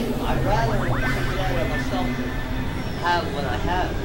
I'd rather myself have what I have.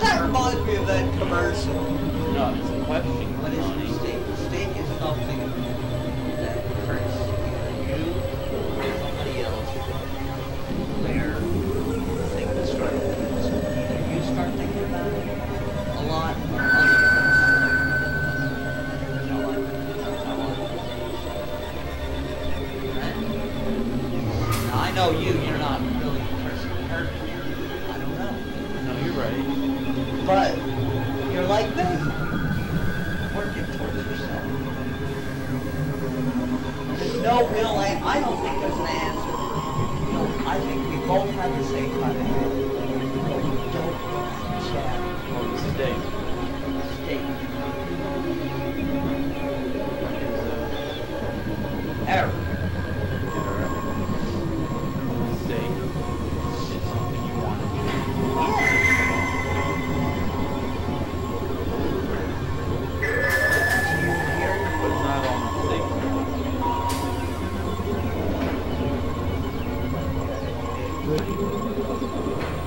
That reminds me of that commercial. No, it's a question. What is steak? Steak is something that hurts you or somebody else. Where things start happening. So either you start thinking about it a lot or other people. I know you're not really the person hurt. But you're like this, working towards yourself. There's no real answer. I don't think there's an answer. No, I think we both have the same kind of answer. We don't have to chat. Well, this is Dave. Thank you.